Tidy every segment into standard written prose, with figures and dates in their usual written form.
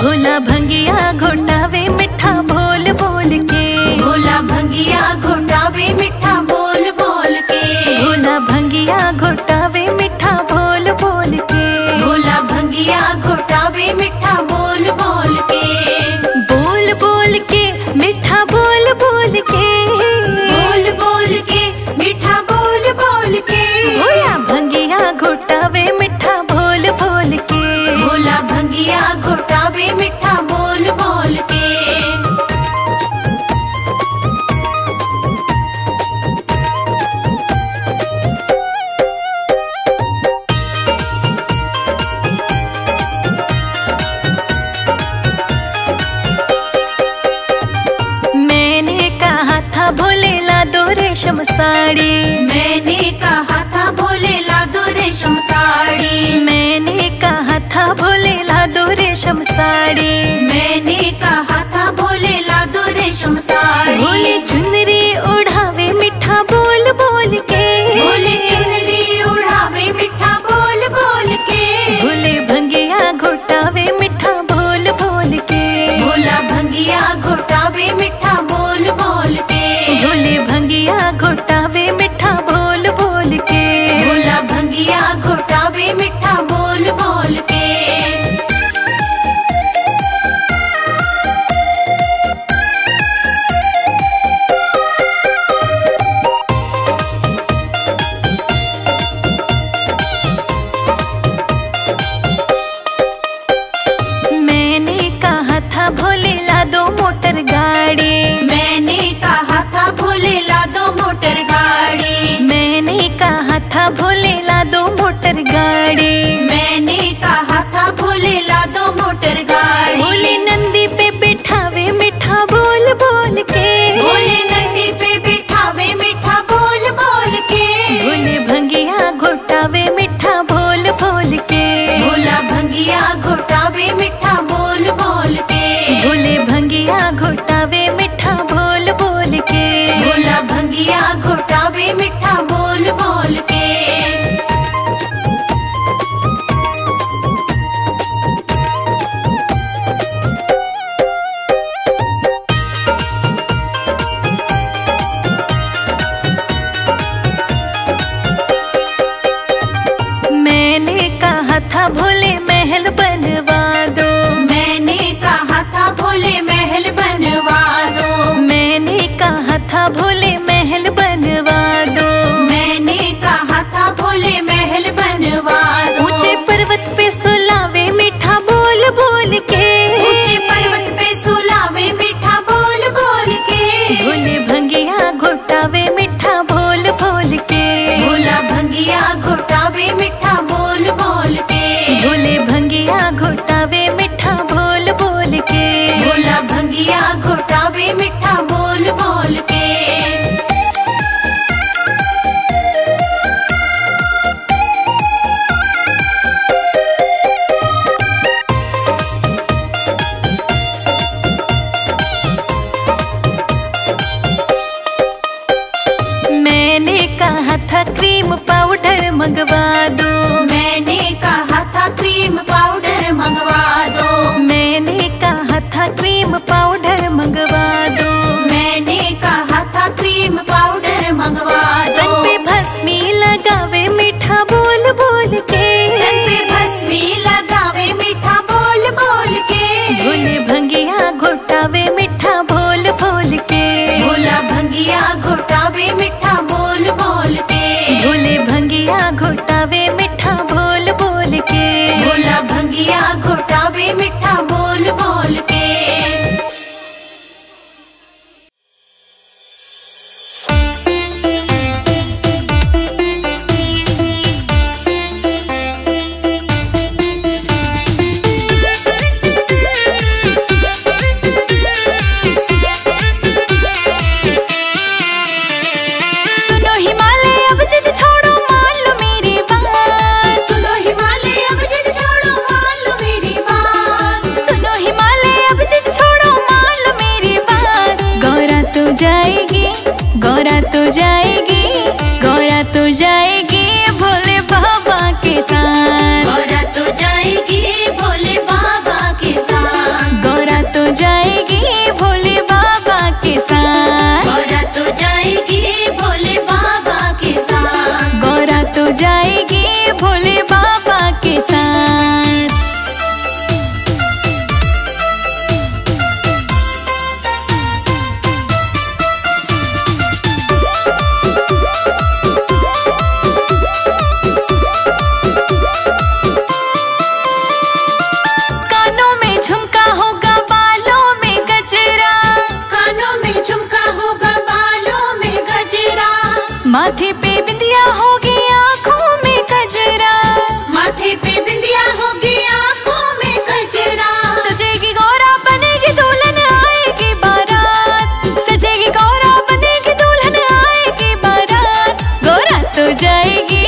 भोला भंगिया घोटावे मिठा बोल बोल के, भोला भंगिया घोटावे मिठा बोल बोल के, भोला भंगिया घोटावे मिठा बोल बोल के, भोला भंगिया घोटावे मिठा बोल बोल के, बोल बोल के मिठा बोल बोल के, बोल बोल के मिठा बोल बोल के, भोला भंगिया घोटावे मिठा बोल बोल के, भोला भंगिया घोटावे मिठा बोल बोल के। मैंने कहा था भोले ला दो रेशम साड़ी, मैंने कहा था भोले ला दो रेशम साड़ी, मैंने कहा था भोले ला दो रेशम साड़ी, मैंने कहा था भोले ला दो रेशम साड़ी, भोले चुनरी उड़ावे मिठा बोल बोल के, भोले चुनरी उड़ावे मिठा बोल बोल के, भोले भंगिया घोटावे मिठा बोल बोल के, भोला भंगिया घोटावे मिठा बोल बोल के, भोले भंगिया घोटावे मिठा बोल बोल के, भोला भंगिया घोटावे मिठा बोल बोल के। भोले ला दो मोटर गाड़ी, मैंने कहा था भोले ला दो मोटर गाड़ी, मैंने कहा था भोले ला दो मोटर गाड़ी, मैंने कहा था भोले ला दो मोटर गाड़ी, भोले नंदी पे बिठावे मिठा बोल बोल के, भोले नंदी पे बिठावे मिठा बोल बोल के, भोले भंगिया घोटावे मिठा बोल बोल के, भोला भंगिया घोटावे मिठा बोल बोल के, भोले भंगिया घोटावे मिठा बोल बोल के, भोला भंगिया घोटावे मिठा बोल बोल के। मैंने कहा था भोले महल बनवा दो, मैंने कहा था भोले महल बनवा दो, मैंने कहा था भोले महल बनवा दो, मैंने कहा था भोले महल बनवा दो, ऊंचे पर्वत पे सुलावे मीठा बोल बोल के, ऊंचे पर्वत पे सुलावे मीठा बोल बोल के, भोले भंगिया घोटावे मीठा बोल बोल के, भोला भंगिया घोटावे मीठा बोल बोल के, भोले भंगिया घोटावे मीठा बोल बोल के, भोला भंगिया घोटावे मीठा बोल बोल के। मैंने कहा था क्रीम पाउडर मंगवा दो, मैंने कहा था क्रीम पाउडर मंगवा दो, मैंने कहा था क्रीम पाउडर मंगवा दो, भोले बाबा के साथ। माथे पे बिंदिया होगी आँखों में गजरा, माथे पे बिंदिया होगी आँखों में गजरा। सजेगी गौरा बनेगी दुल्हन आएगी बारात, सजेगी गौरा बनेगी दुल्हन आएगी बारात। गौरा तो जाएगी,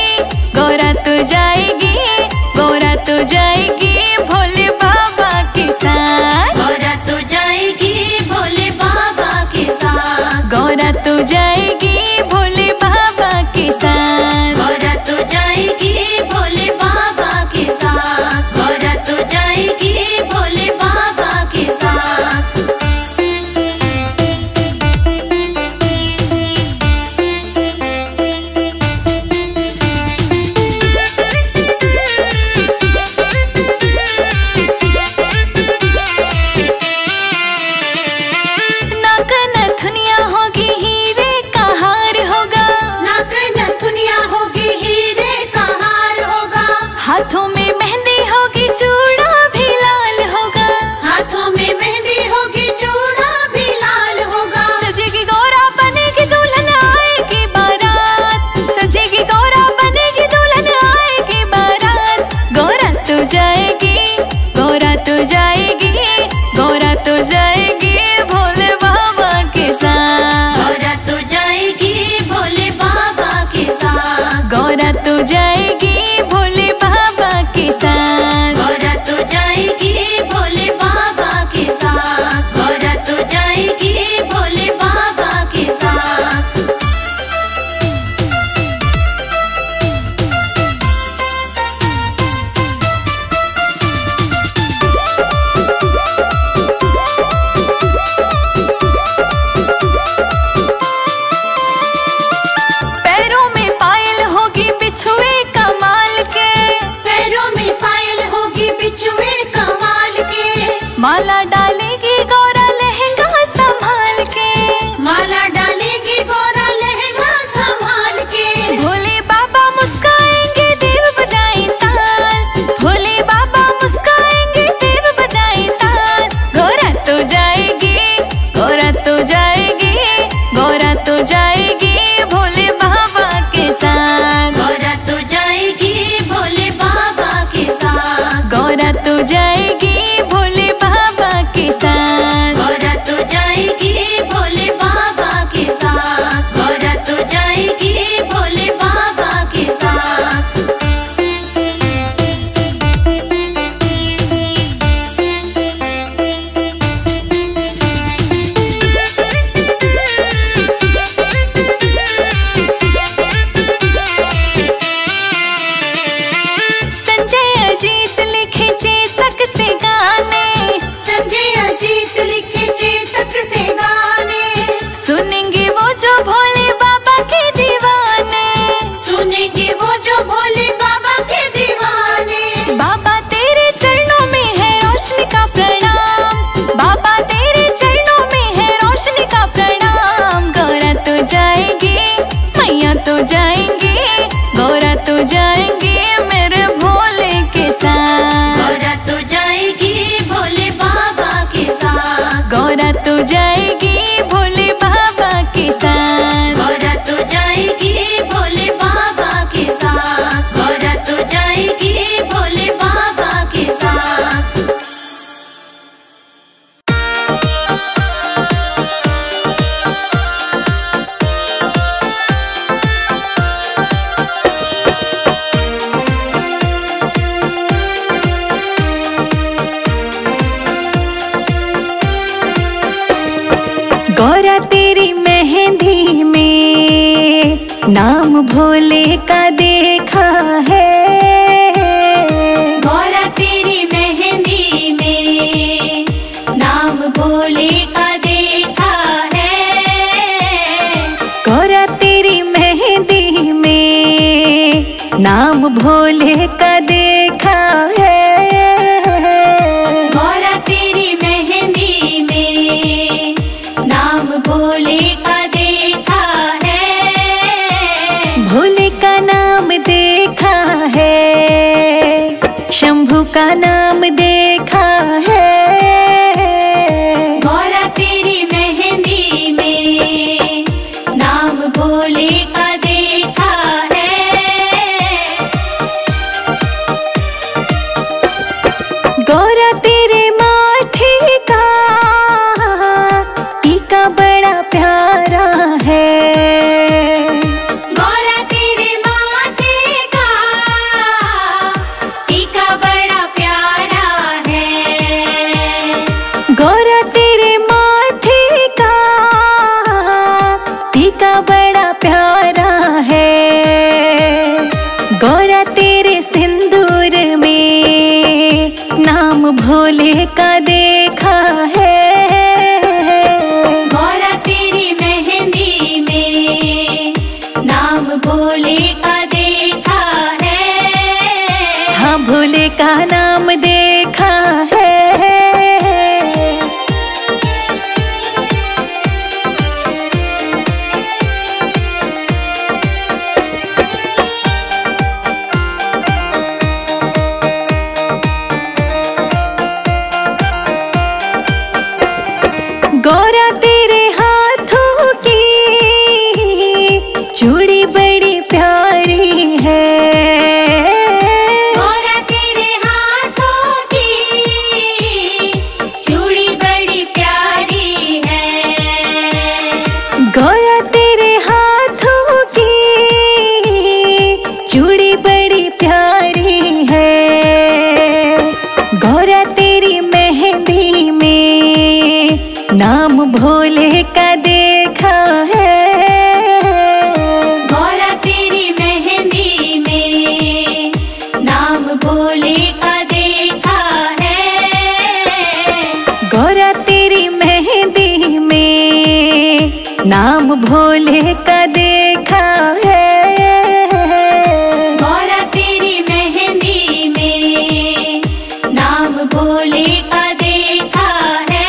गौरा तो जाएगी, गौरा तो जाएगी भोले बाबा के साथ। गौरा तो जाएगी भोले बाबा के साथ। गौरा तो जाएगी भोले बाबा के साथ। गौरा तो जाएगी भोले बाबा के साथ। गौरा तो जाएगी भोले बाबा के साथ। माला डालेगी गौरा लहंगा संभाल के, माला डालेगी गौरा लहंगा संभाल के। भोले बाबा मुस्काएंगे देव बजाए ताल, भोले बाबा मुस्काएंगे देव बजाए ताल। गौरा तो जाएगी, गौरा तो जाएगी, गौरा तो जाएगी भोले बाबा के साथ। गौरा तो जाएगी भोले बाबा के साथ। गौरा तो जाएगी भोले का देखा है। गौरा तेरी मेहंदी में नाम भोले का देखा है। गौरा तेरी मेहंदी में नाम भोले का देखा है, भोला तेरी मेहंदी में नाम भोले का देखा है, भोले का नाम देखा है, शंभू का नाम देखा है। भोले का देखा है, भोला तेरी मेहंदी में नाम भोले का देखा है, हाँ भोले का नाम देखा है। गौरा तेरे हाथों की चूड़ी बड़ी प्यारी है, गौरा तेरे हाथों की चूड़ी बड़ी प्यारी है, गौरा तेरे हाथों की चूड़ी बड़ी प्यारी है, गौरा तेरी मेहंदी में नाम भोले का देखा है, भोला तेरी मेहंदी में नाम भोले का देखा है, गौरा तेरी मेहंदी में नाम भोले का देखा है, भोला तेरी मेहंदी में नाम भोले का देखा है।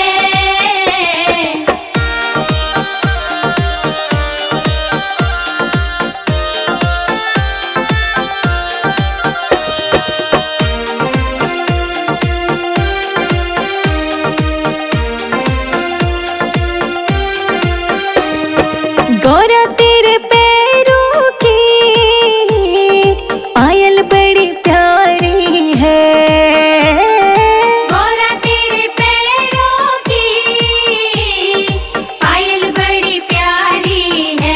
गौरा तेरे पैरों की पायल बड़ी प्यारी है, गौरा तेरे पैरों की पायल बड़ी प्यारी है,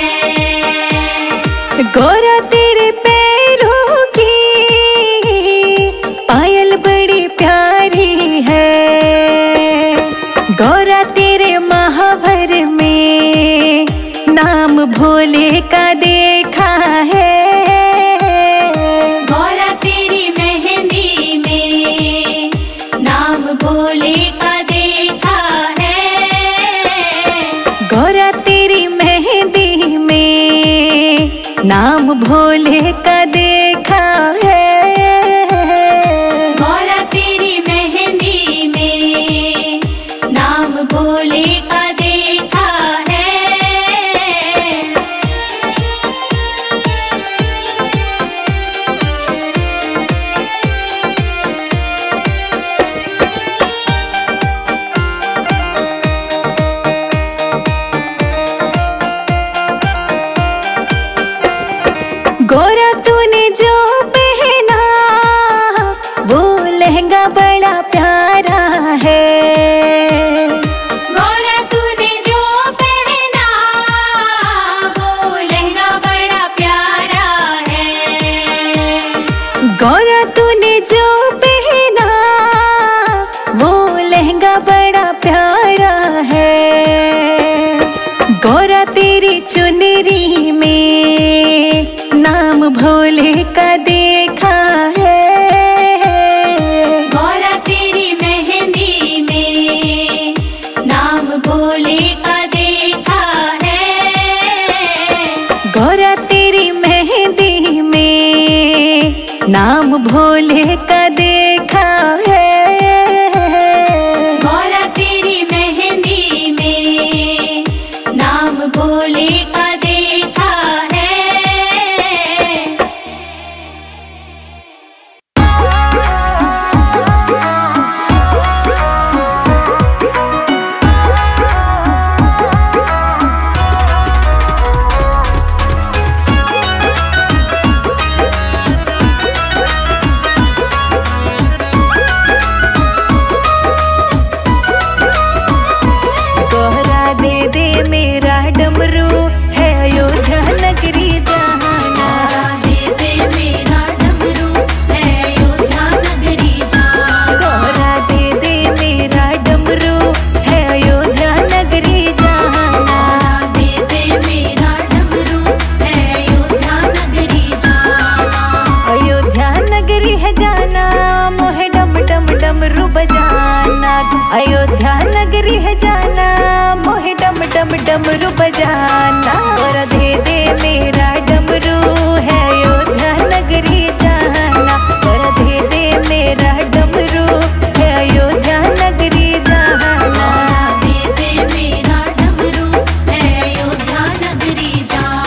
गौरा तेरे पैरों की पायल बड़ी प्यारी है, गौरा तेरे महावर में नाम भोले का देखा है, भोला तेरी मेहंदी में नाम भोले का देखा है, गौरा तेरी मेहंदी में नाम भोले का देखा है, भोला तेरी मेहंदी में नाम भोले का देखा है। गौरा तूने जो पहना वो लहंगा बड़ा प्यारा है, गौरा तूने जो पहना वो लहंगा बड़ा प्यारा है, गौरा तूने जो पहना वो लहंगा बड़ा प्यारा है, गौरा तेरी चुनरी में नाम भोले का देखा है, भोला तेरी मेहंदी में नाम भोले का देखा है, गौरा तेरी मेहंदी में भोले का देखा है, भोला तेरी मेहंदी में नाम भोले का देखा है। अयोध्या नगरी है जाना, मोहे डम डम डमरू बजाना। और दे दे मेरा डमरू है अयोध्या नगरी जाना, और दे दे मेरा डमरू है अयोध्या नगरी जाना। दे दे मेरा डमरू है अयोध्या नगरी जाना।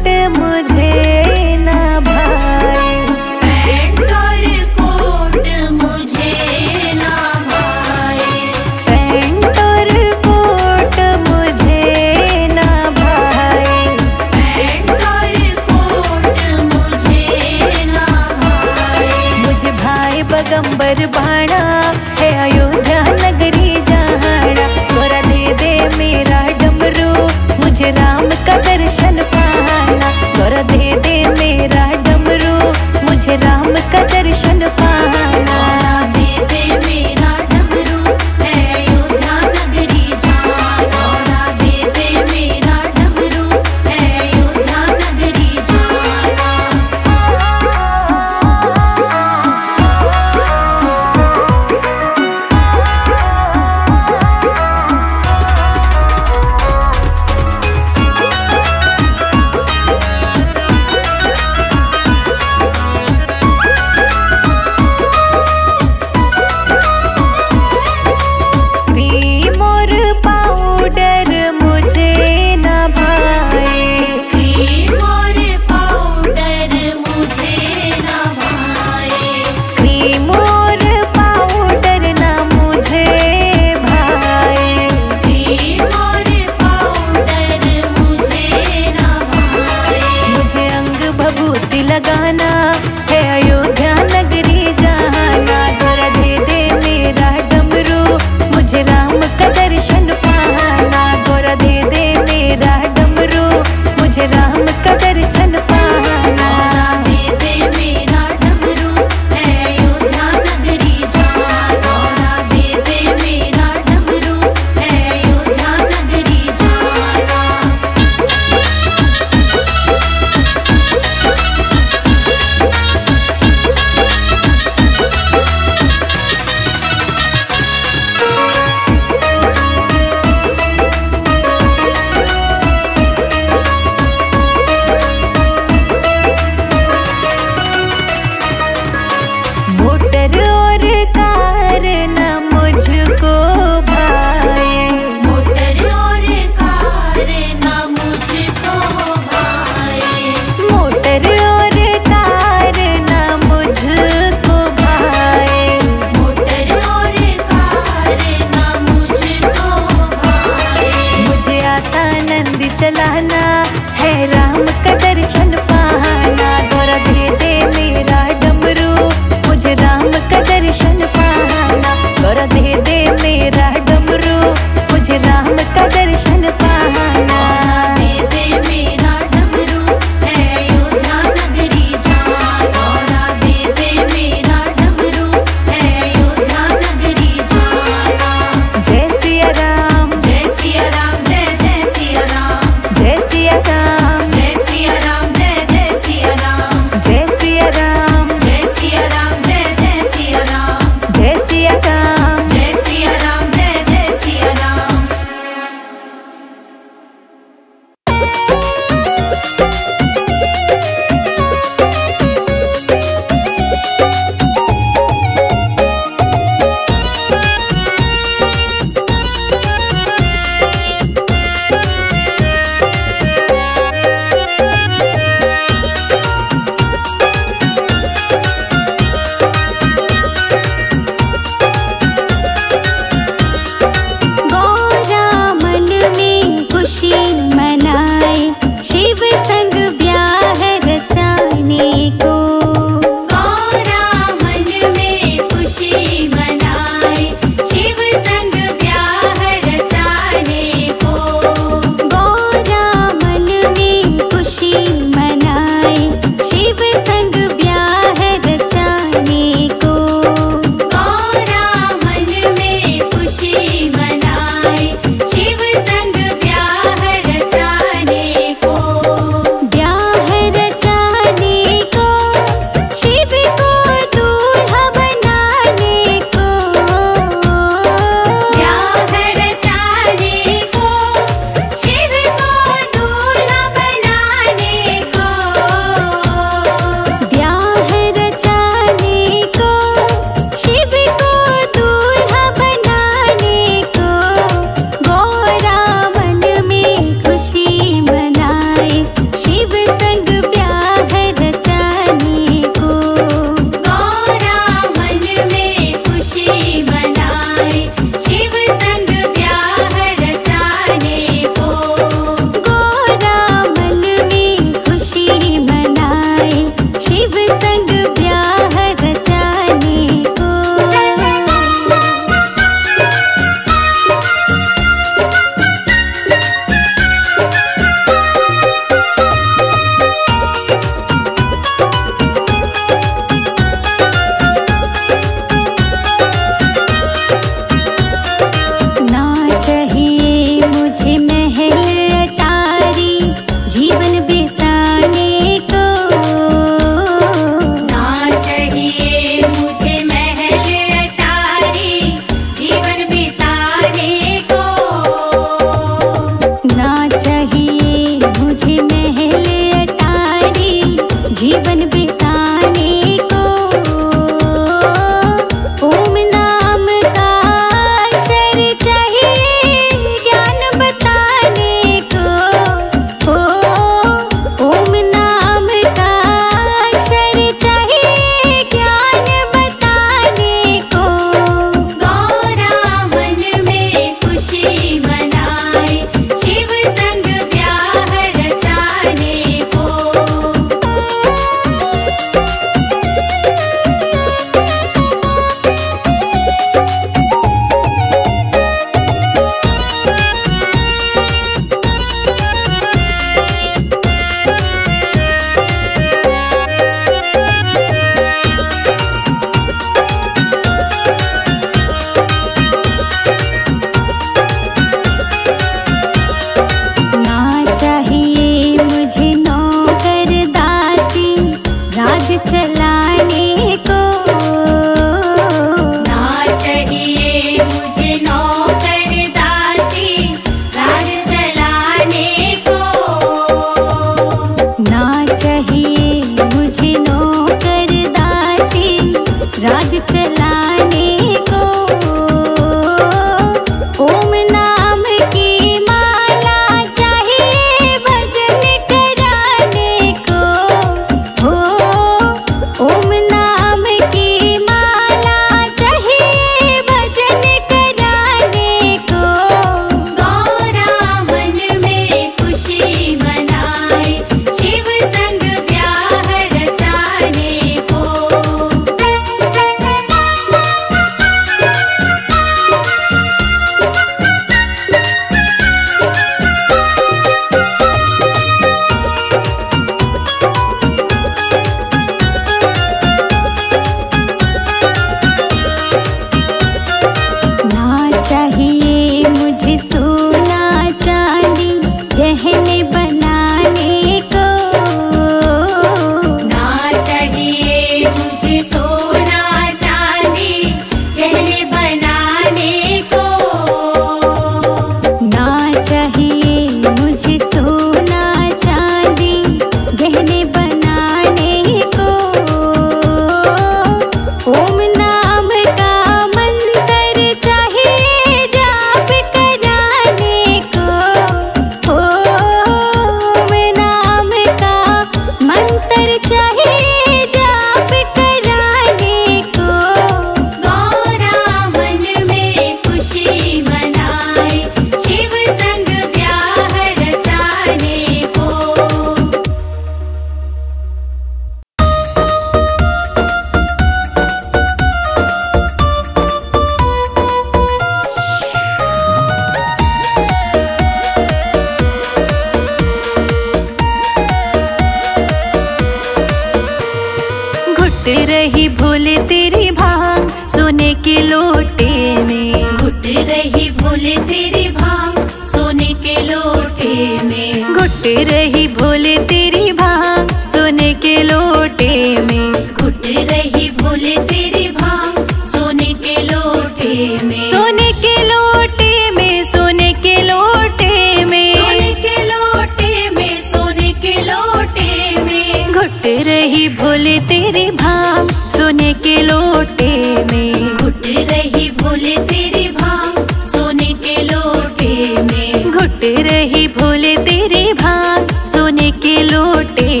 भोले तेरी भांग सोने के लोटे में, घुट रही भोले तेरी भांग सोने के लोटे में, घुट रही भोले तेरी भांग सोने के लोटे में, घुट रही भोले तेरी भांग सोने के लोटे में, सोने के लोटे में, सोने के लोटे में, सोने के लोटे में, सोने के लोटे में, घुट रही भोले तेरी भांग सोने के लोटे में, घुट रही भोले तेरी भांग सोने के लोटे में, घुट रही भोले तेरी भांग सोने के लोटे में।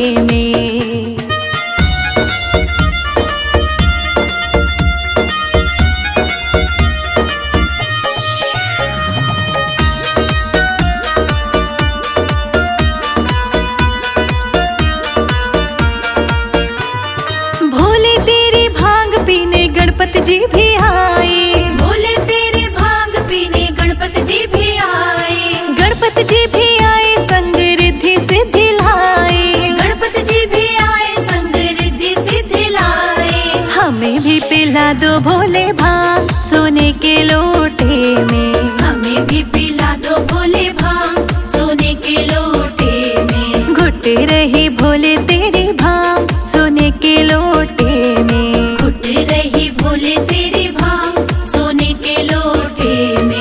गणपत जी भी आए, भोले तेरे भांग पीने गणपत जी भी आए, गणपत जी भी आए संग रिद्धि सिद्धि लाए, गणपत जी भी आए संग रिद्धि सिद्धि लाए, हमें भी पिला दो भोले भांग सोने के लोटे में, हमें भी पिला दो भोले भांग सोने के लोटे में, घुट रही भोले तेरे भांग सोने के लोटे में, घुट रही भोले तेरी भांग सोने के लोटे में।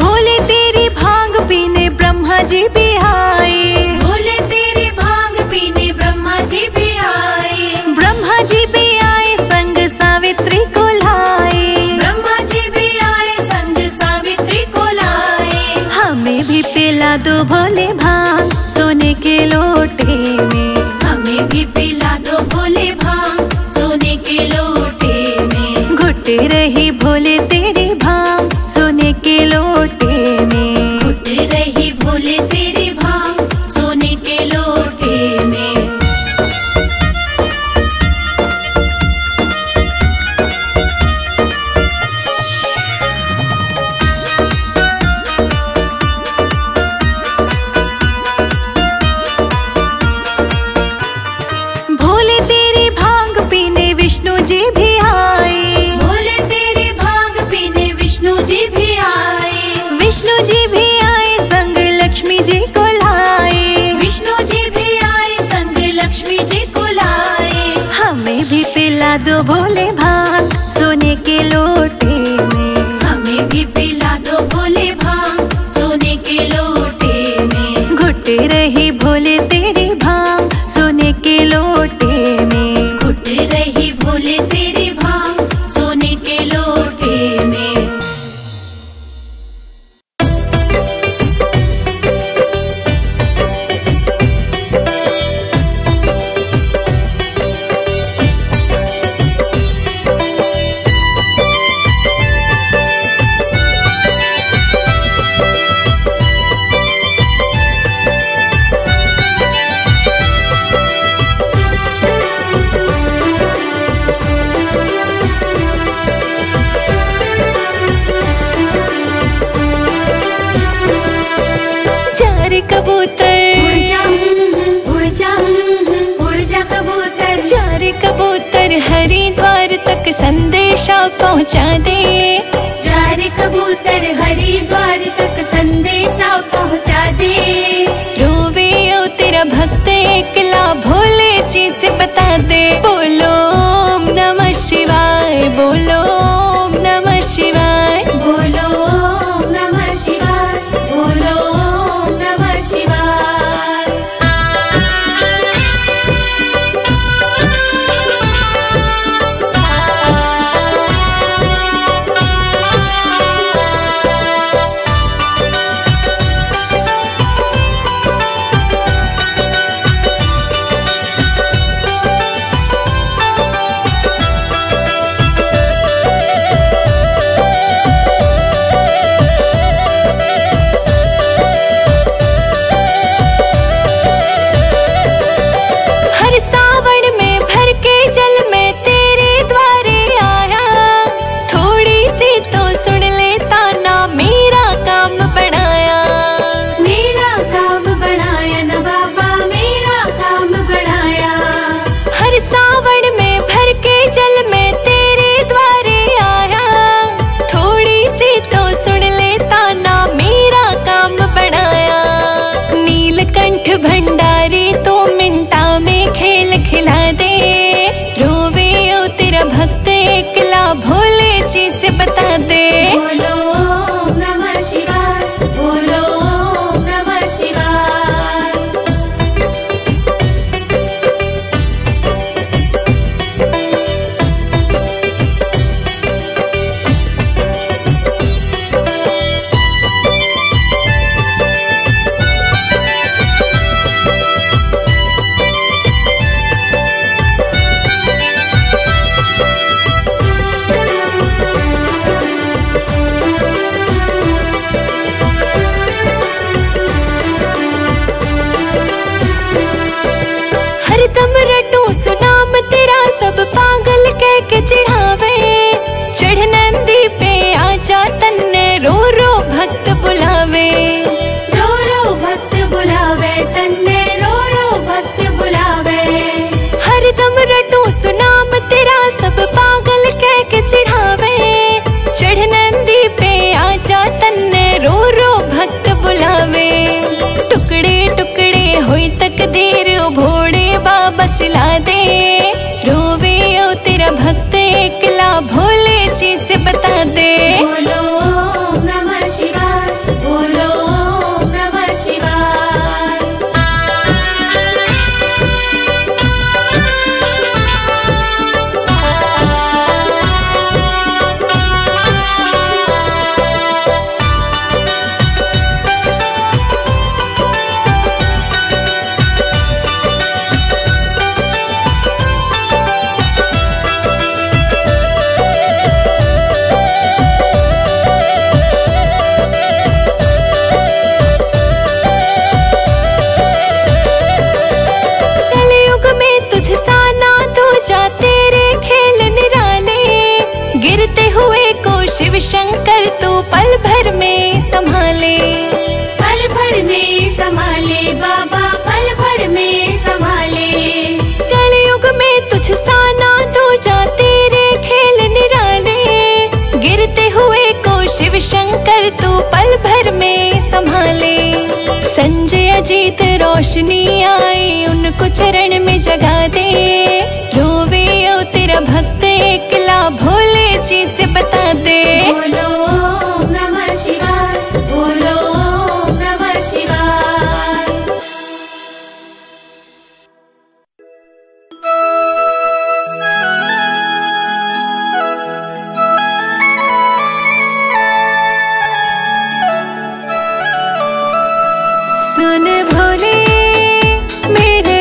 भोले तेरी भांग पीने ब्रह्मा जी भी आए, भोले तेरी भांग पीने ब्रह्मा जी भी आए, ब्रह्मा जी भी सावित्री को लाए, ब्रह्मा जी भी आए संग सावित्री को लाए, हमें भी पिला दो भोले भांग सोने के लोटे में, हमें भी पिला दो भोले भांग सोने के लोटे में, घुट रही भोले तेरी भांग सोने के लोटे में, घुट रही भोले तेरी भांग सोने के लोटे में। विष्णु जी भी आए संग लक्ष्मी जी को लाए, विष्णु जी भी आए संग लक्ष्मी जी को लाए, हमें भी पिला दो भोले भांग सोने के लोटे में, हमें भी पिला दो भोले भांग सोने के लोटे में, घुट रही भोले तेरी भांग सोने के लोटे में, घुट रही भोले तेरी भांग सोने के लोटे में। हरिद्वार तक संदेशा पहुंचा दे, चार कबूतर हरिद्वार तक संदेशा पहुंचा दे, रोवे ओ तेरा भक्त एकला भोले जी से बता दे, बोलो ओम नमः शिवाय, बोलो ओम नमः शिवाय, बोलो ओम नमः शिवाय, बोलो ओम नमः शिवाय। के चढ़ावे, चढ़ नंदी पे आजा तन्ने रो रो भक्त बुलावे, रो रो भक्त बुलावे तन्ने रो रो भक्त बुलावे। हर दम रटो सुनाम तेरा सब पागल कह के चढ़ावे, चढ़ नंदी पे आजा तन्ने रो रो भक्त बुलावे। टुकड़े टुकड़े होई तक देर भोले बाबा सिला दे, रोवे ओ तेरा भक्त एकला भोले जी से बता दे। बोलो ओम नमः शिवाय, बोलो ओम नमः शिवाय। शिव शंकर तू पल भर में संभाले, पल भर में संभाले बाबा, पल भर में संभाले। कलयुग में तुझ साना दो जा तेरे खेल निराले, गिरते हुए को शिव शंकर तू पल भर में संभाले। संजय अजीत रोशनी आई उनको चरण में जगा दे, रोवे ओ तेरा भक्त एकला भोले जी से बता दे। बोलो ओम नमः शिवाय, बोलो ओम नमः शिवाय। सुन भोले मेरे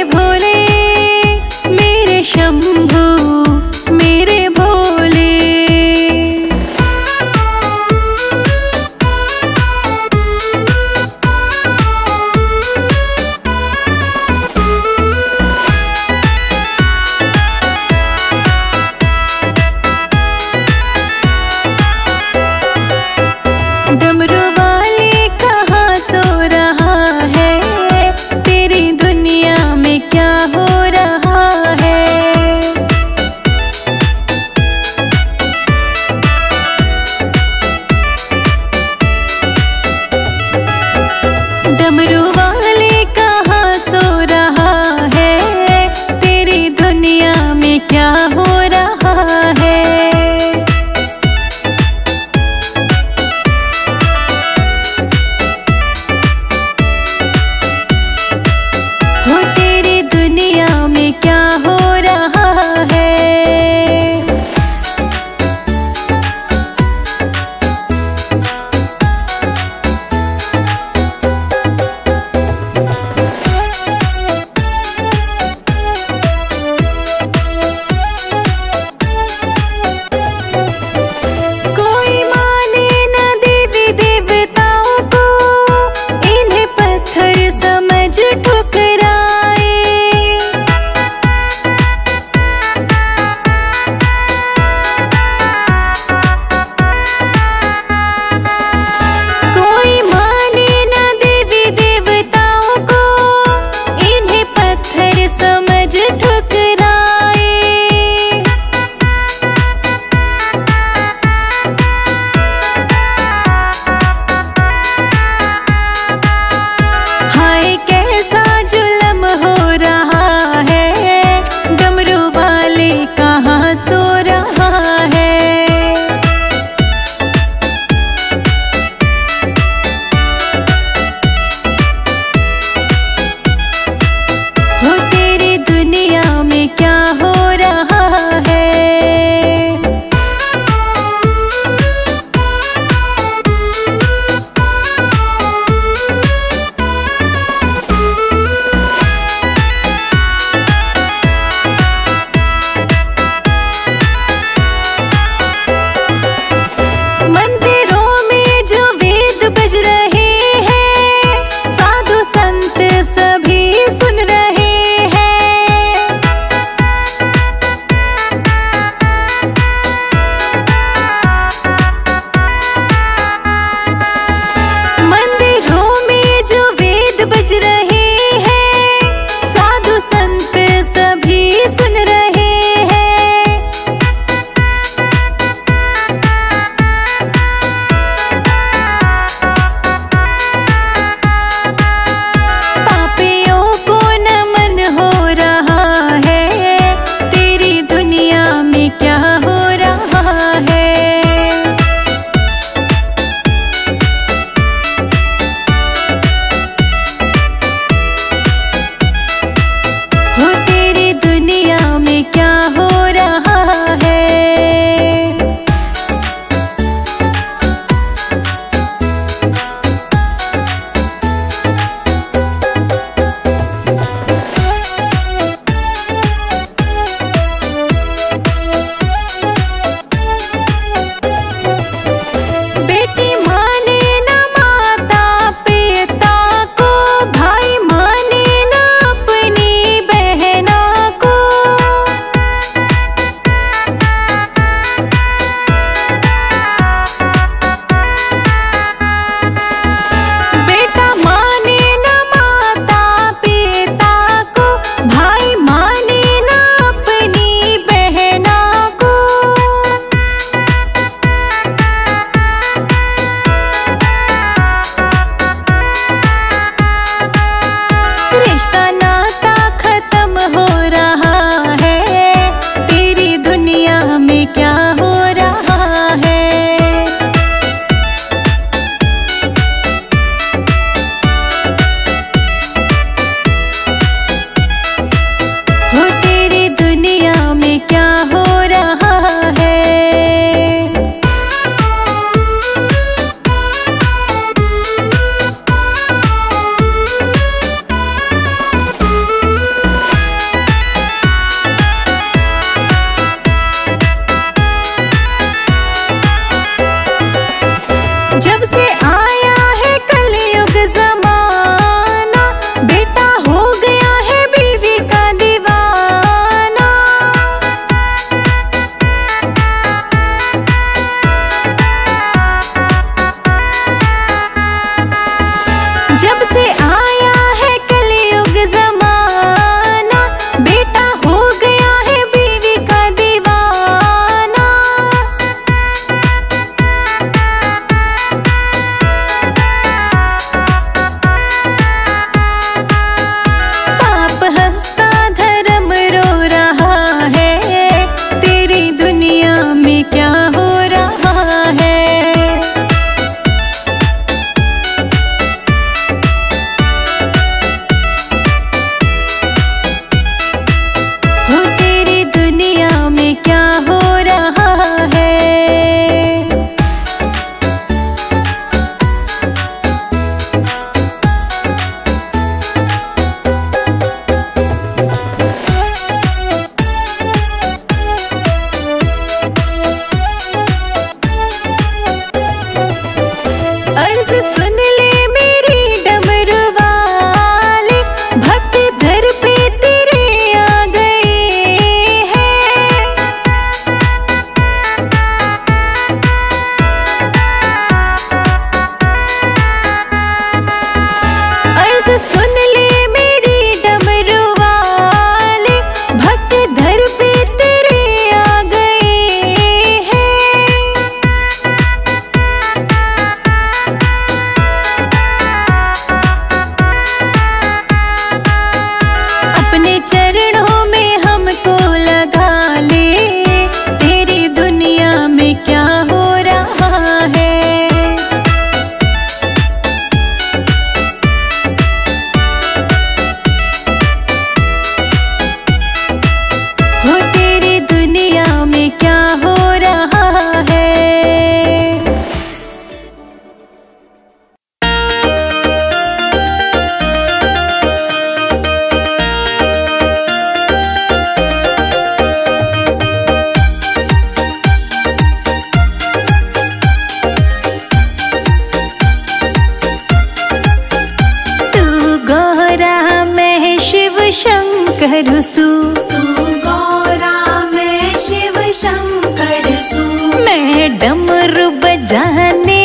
शंकर सू, तू गौरा मैं शिव शंकर सू, मैं डमरू बजाने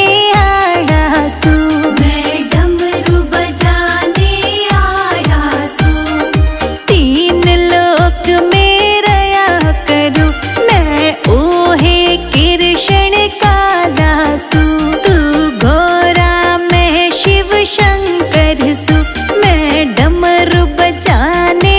आया सू, मैं डमरू बजाने आया सू, तीन लोक में रया करूं मैं ओहे कृष्ण का दासू। तू गौरा मैं शिव शंकर सू, मैं डमरू बजाने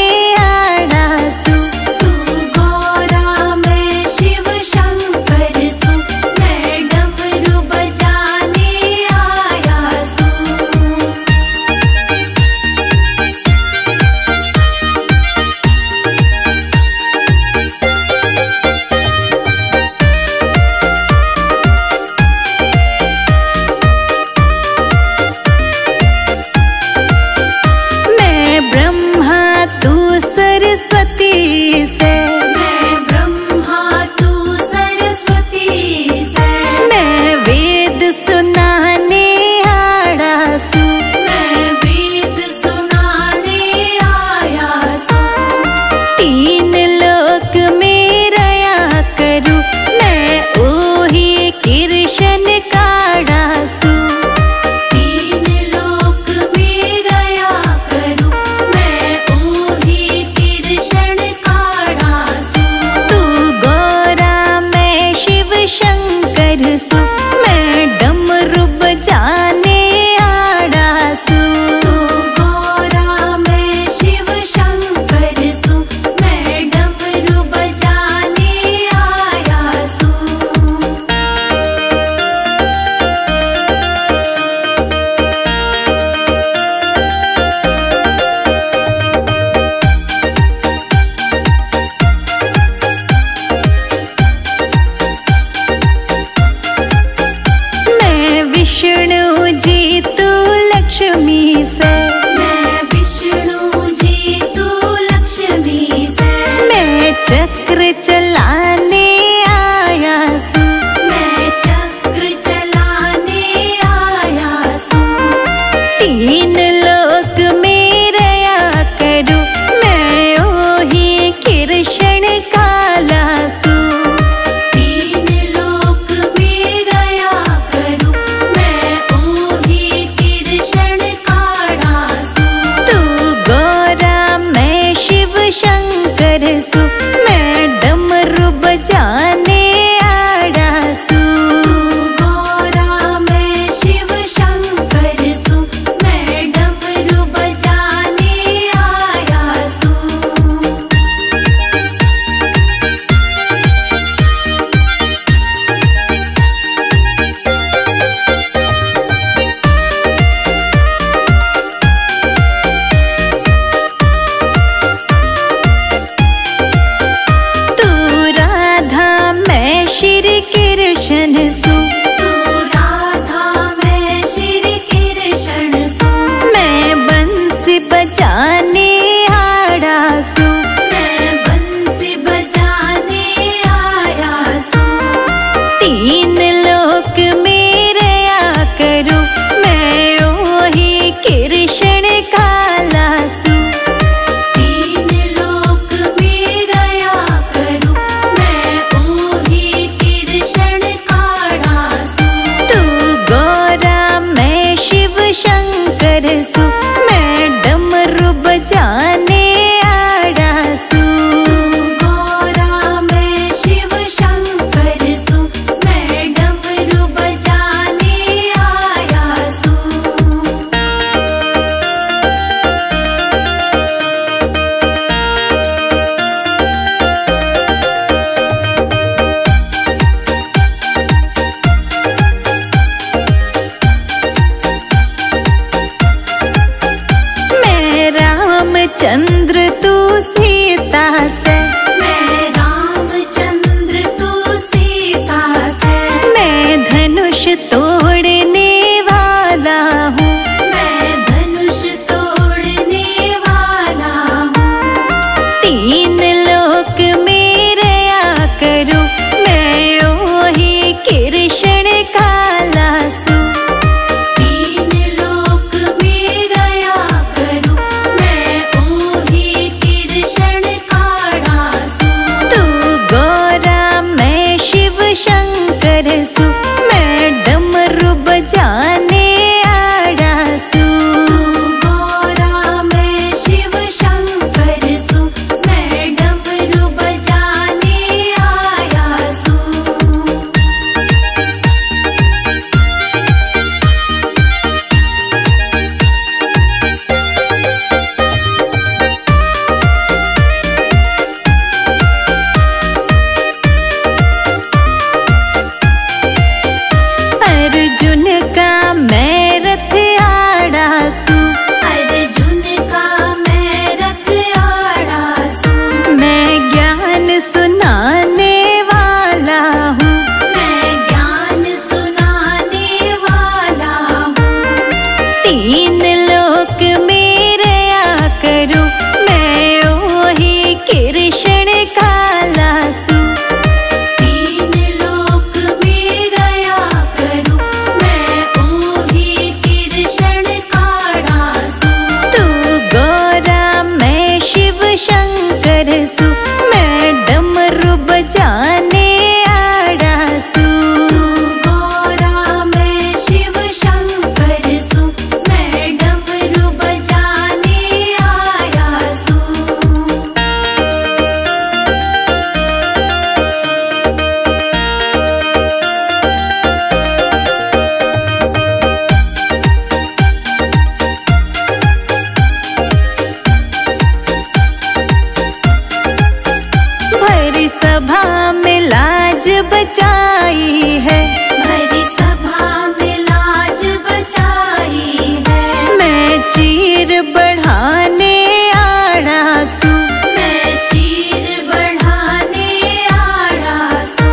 बचाई है, भरी सभा में लाज बचाई है। मैं चीर बढ़ाने आड़ासू, मैं चीर बढ़ाने आड़ासू।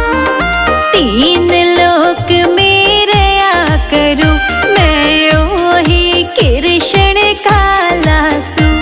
तीन लोक मेरे आ करू, मैं ओही कृष्ण कालासू।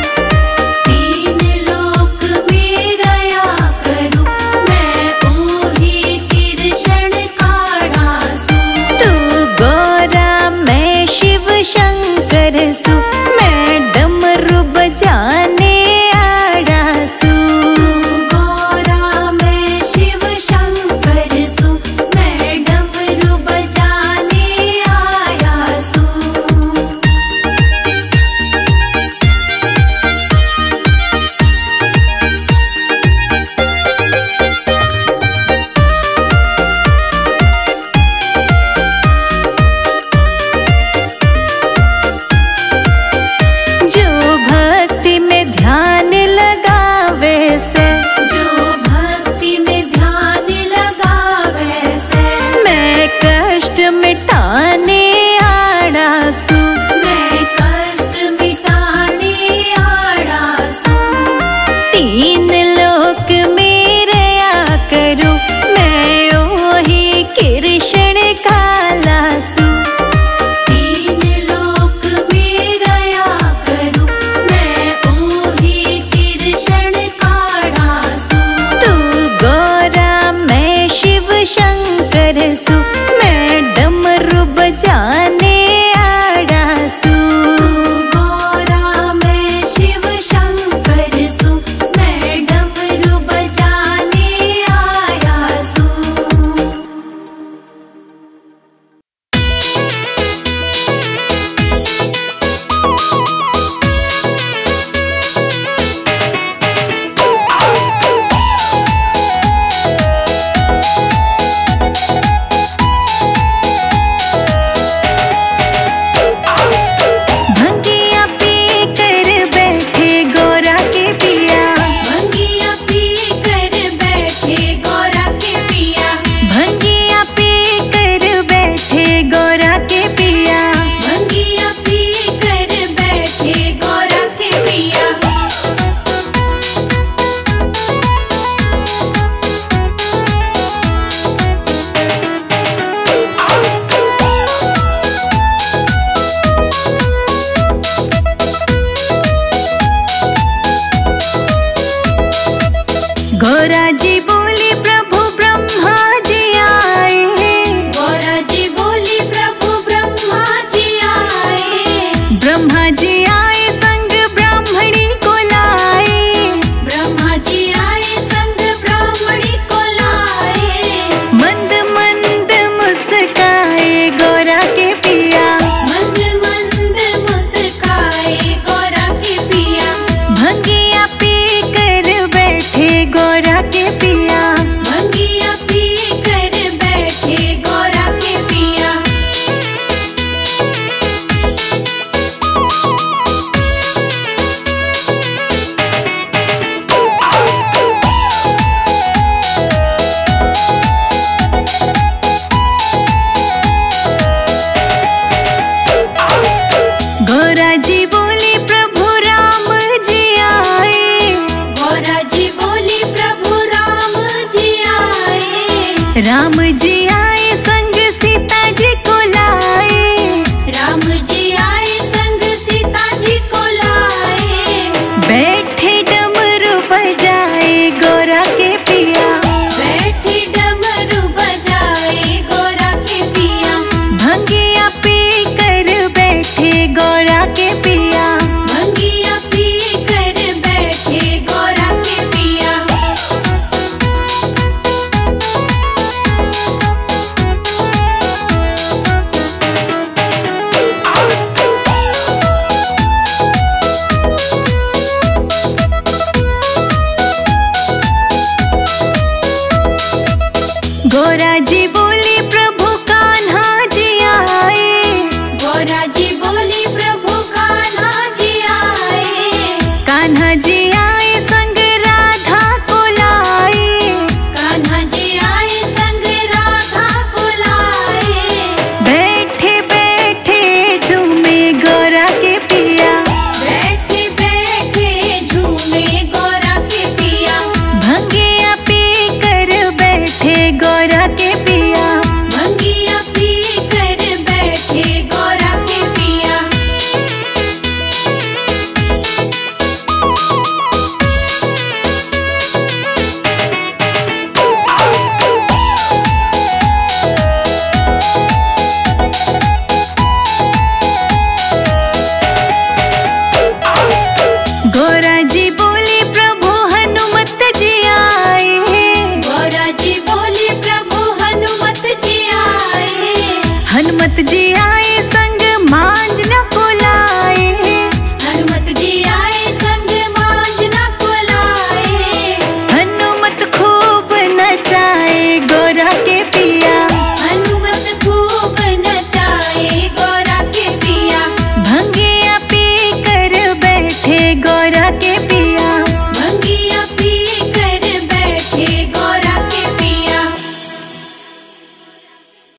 गोरा जी बोली।